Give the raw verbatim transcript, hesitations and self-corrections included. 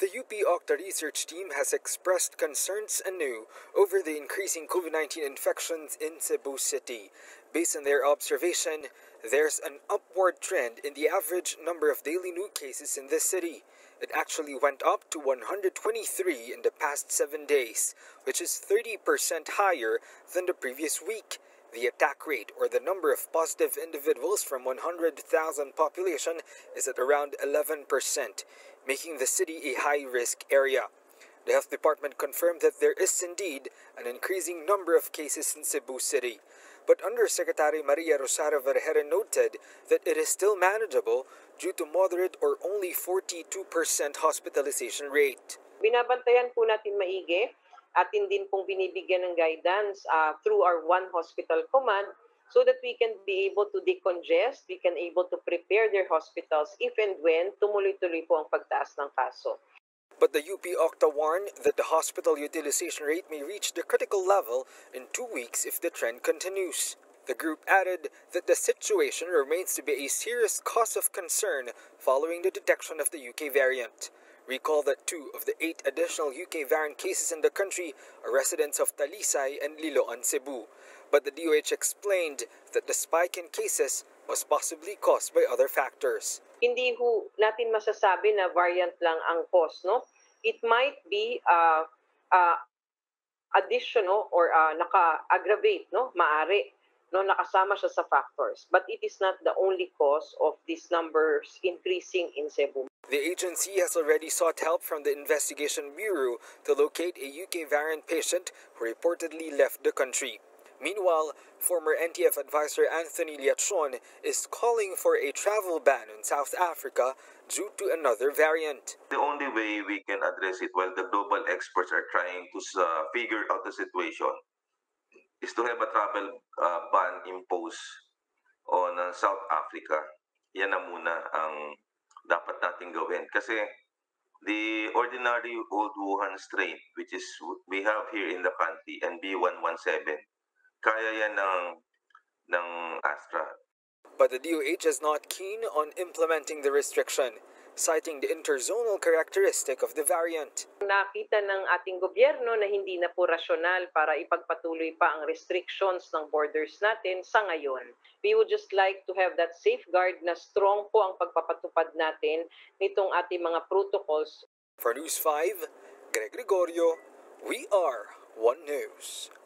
The U P-Octa research team has expressed concerns anew over the increasing COVID nineteen infections in Cebu City. Based on their observation, there's an upward trend in the average number of daily new cases in this city. It actually went up to one hundred twenty-three in the past seven days, which is thirty percent higher than the previous week. The attack rate, or the number of positive individuals from one hundred thousand population, is at around eleven percent, making the city a high-risk area. The Health Department confirmed that there is indeed an increasing number of cases in Cebu City. But Undersecretary Maria Rosario Vergeire noted that it is still manageable due to moderate or only forty-two percent hospitalization rate. Binabantayan po natin maigi. Atin din pong binibigyan ng guidance uh, through our One Hospital Command so that we can be able to decongest, we can able to prepare their hospitals if and when tumuloy-tuloy po ang pagtaas ng kaso. But the U P-Octa warned that the hospital utilization rate may reach the critical level in two weeks if the trend continues. The group added that the situation remains to be a serious cause of concern following the detection of the U K variant. Recall that two of the eight additional U K variant cases in the country are residents of Talisay and Liloan, Cebu. But the D O H explained that the spike in cases was possibly caused by other factors. Hindi ho natin masasabi na variant lang ang cause, no? It might be uh, uh, additional or uh, naka-aggravate, no? Maari, no? Nakasama siya sa factors. But it is not the only cause of these numbers increasing in Cebu. The agency has already sought help from the Investigation Bureau to locate a U K variant patient who reportedly left the country. Meanwhile, former N T F advisor Anthony Liatron is calling for a travel ban in South Africa due to another variant. The only way we can address it while the global experts are trying to uh, figure out the situation is to have a travel uh, ban imposed on uh, South Africa. Yan na muna ang dapat natin gawin kasi the ordinary old Wuhan strain which is we have here in the country and B one one seven kaya yan ng ng Astra. But the D O H is not keen on implementing the restriction, citing the interzonal characteristic of the variant. Nakita ng ating gobyerno na hindi na po rasyonal para ipagpatuloy pa ang restrictions ng borders natin sa ngayon. We would just like to have that safeguard na strong po ang pagpapatupad natin nitong ating mga protocols. For News five, Greg Gregorio, we are One News.